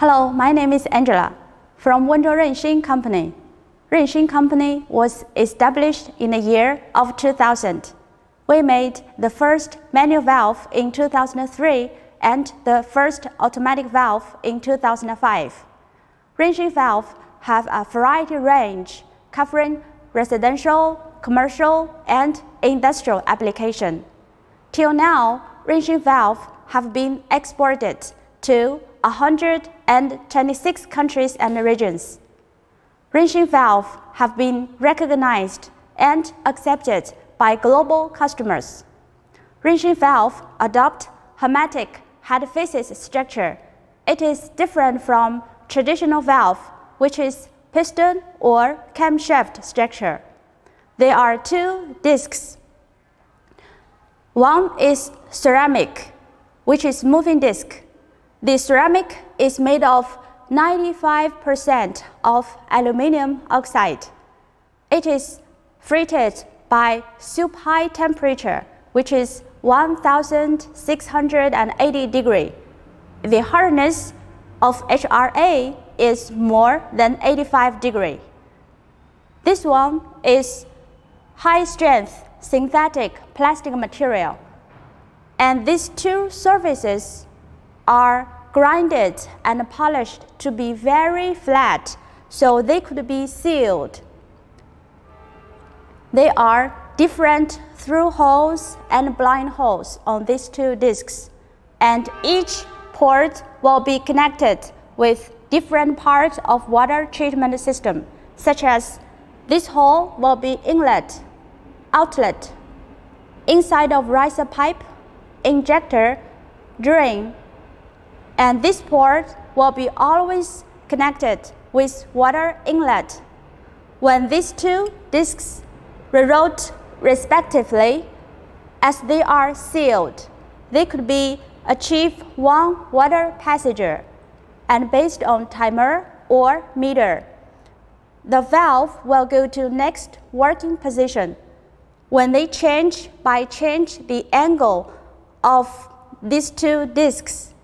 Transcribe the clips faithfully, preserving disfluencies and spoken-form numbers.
Hello, my name is Angela from Wenzhou Runxin Company. Runxin Company was established in the year of two thousand. We made the first manual valve in two thousand three and the first automatic valve in two thousand five. Runxin valves have a variety range covering residential, commercial, and industrial application. Till now, Runxin valves have been exported to one hundred twenty-six countries and regions. Runxin valves have been recognized and accepted by global customers. Runxin valves adopt hermetic head faces structure. It is different from traditional valve, which is piston or camshaft structure. There are two discs. One is ceramic, which is moving disc. The ceramic is made of ninety-five percent of aluminum oxide. It is fritted by super high temperature, which is one thousand six hundred eighty degrees. The hardness of H R A is more than eighty-five degrees. This one is high strength synthetic plastic material. And these two surfaces are grinded and polished to be very flat, so they could be sealed. There are different through holes and blind holes on these two discs, and each port will be connected with different parts of water treatment system, such as this hole will be inlet, outlet, inside of riser pipe, injector, drain, and this port will be always connected with water inlet. When these two discs reroute respectively, as they are sealed, they could be achieve one water passenger, and based on timer or meter, the valve will go to next working position. When they change by change the angle of these two discs,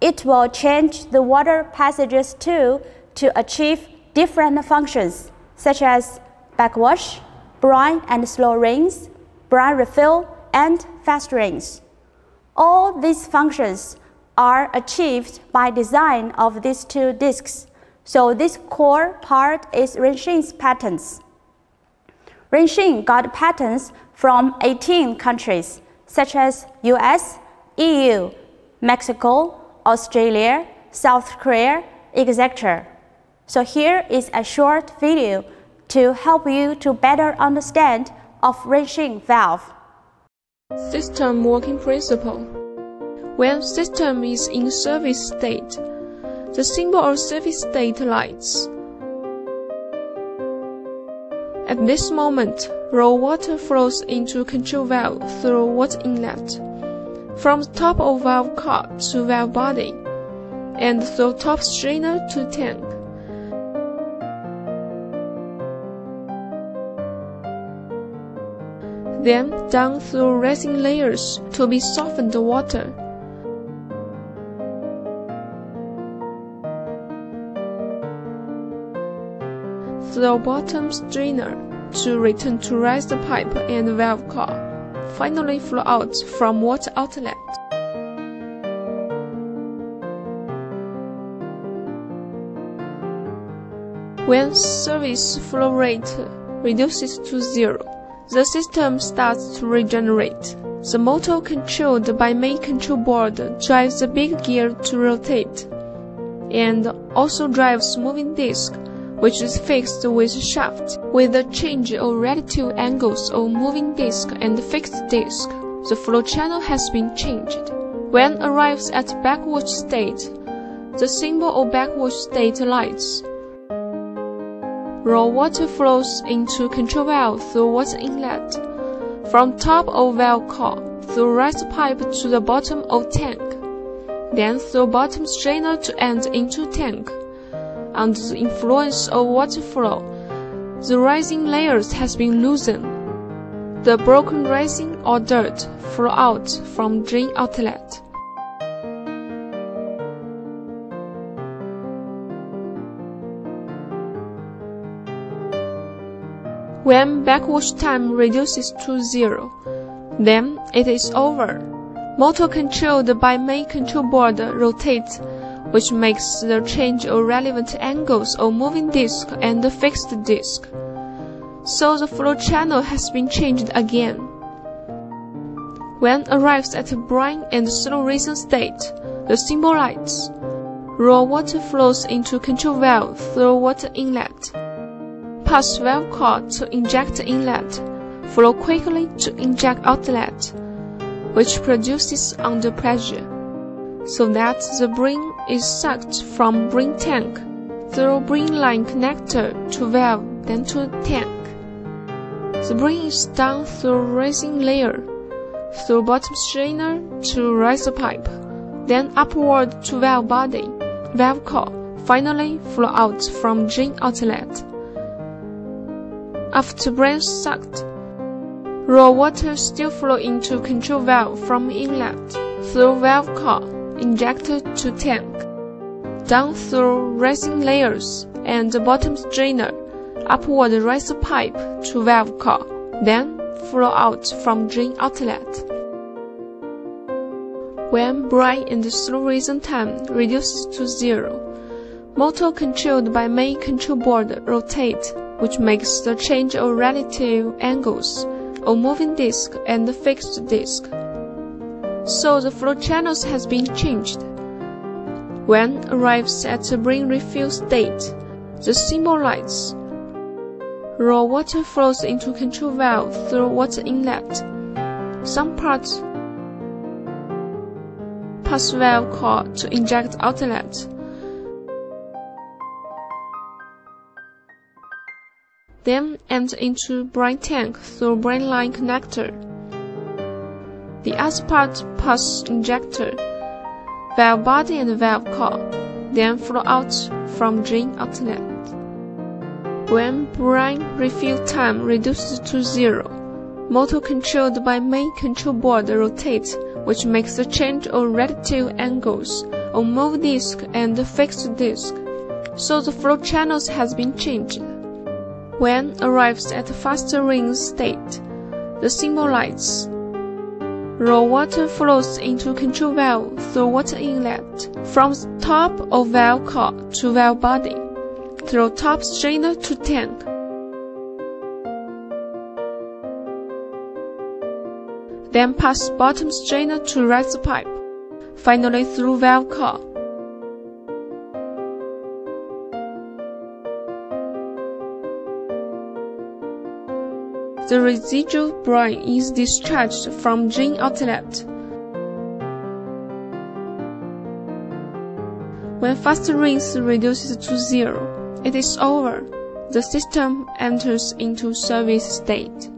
it will change the water passages too to achieve different functions such as backwash, brine and slow rinse, brine refill, and fast rinse. All these functions are achieved by design of these two discs, so this core part is Runxin's patents. Runxin got patents from eighteen countries such as U S, E U, Mexico, Australia, South Korea, et cetera. So here is a short video to help you to better understand of Runxin valve. System working principle. When system is in service state, the symbol of service state lights. At this moment, raw water flows into control valve through water inlet, from top of valve cup to valve body, and through top strainer to tank. Then down through resin layers to be softened water. Through bottom strainer to return to riser pipe and valve cup. Finally flow out from water outlet. When service flow rate reduces to zero, the system starts to regenerate. The motor controlled by main control board drives the big gear to rotate, and also drives moving disc, which is fixed with shaft. With the change of relative angles of moving disc and fixed disc, the flow channel has been changed. When arrives at backwash state, the symbol of backwash state lights. Raw water flows into control valve through water inlet, from top of valve core through riser pipe to the bottom of tank, then through bottom strainer to end into tank. Under the influence of water flow, the resin layers has been loosened. The broken resin or dirt flow out from drain outlet. When backwash time reduces to zero, then it is over. Motor controlled by main control board rotates, which makes the change of relevant angles of moving disk and the fixed disk. So the flow channel has been changed again. When arrives at a brine and slow racing state, the symbol lights. Raw water flows into control valve through water inlet. Pass valve cord to inject inlet. Flow quickly to inject outlet, which produces under pressure, so that the brine is sucked from brine tank through brine line connector to valve, then to tank. The brine is done through rising layer, through bottom strainer to riser pipe, then upward to valve body, valve core, finally flow out from drain outlet. After brine sucked, raw water still flow into control valve from inlet, through valve core, injector to tank, down through rising layers and bottom strainer, upward riser pipe to valve core, then flow out from drain outlet. When brine and slow racing time reduces to zero, motor controlled by main control board rotate, which makes the change of relative angles of moving disk and fixed disk. So the flow channels has been changed. When arrives at a brine refill state, the symbol lights. Raw water flows into control valve through water inlet. Some parts pass valve cord to inject outlet. Then enter into brine tank through brine line connector. The other part pass injector, valve body and valve core, then flow out from drain outlet. When brine refill time reduces to zero, motor controlled by main control board rotates, which makes the change of relative angles of move disk and fixed disk. So the flow channels has been changed. When arrives at faster ring state, the symbol lights. Raw water flows into control valve through water inlet, from top of valve core to valve body, through top strainer to tank. Then pass bottom strainer to riser pipe, finally through valve core. The residual brine is discharged from drain outlet. When fast rinse reduces to zero, it is over. The system enters into service state.